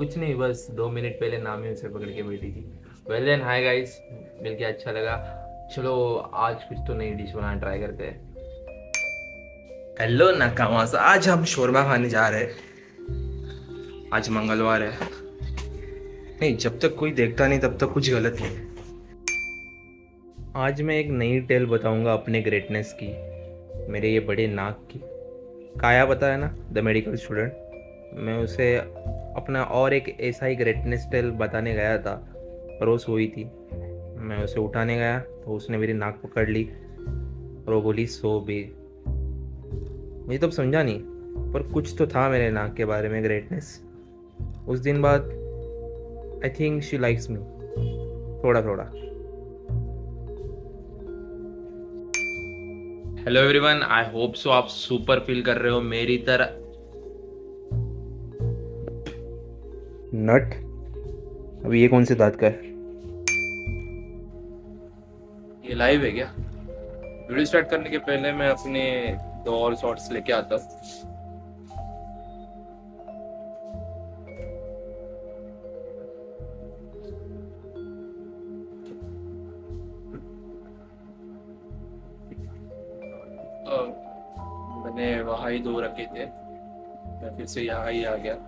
कुछ नहीं, बस 2 मिनट पहले नाम ही उसे पकड़ के बैठी थी। वेल देन हाय गाइस, मिलके अच्छा लगा। चलो आज कुछ तो नई डिश बनाना ट्राई करते हैं। हेलो नाकामा, आज हम शोरमा खाने जा रहे हैं। आज मंगलवार है। नहीं, जब तक कोई देखता नहीं तब तक कुछ गलत नहीं। आज मैं एक नई टेल बताऊंगा अपने ग्रेटनेस की, मेरे ये बड़े नाक की। काया बताया ना, द मेडिकल स्टूडेंट, मैं उसे अपना और एक ऐसा ही ग्रेटनेस टेल बताने गया था और वो सोई थी। मैं उसे उठाने गया तो उसने मेरी नाक पकड़ ली और वो बोली सो भी। मुझे तब समझा नहीं, पर कुछ तो था मेरे नाक के बारे में ग्रेटनेस। उस दिन बाद I think she likes me थोड़ा थोड़ा। Hello everyone, I hope so आप सुपर फील कर रहे हो मेरी तरह। नट, अब ये कौन से दांत का है? ये लाइव है क्या? वीडियो स्टार्ट करने के पहले मैं अपने 2 और शॉर्ट्स लेके आता हूँ। मैंने वहाँ ही 2 रखे थे, मैं फिर से यहाँ ही आ गया।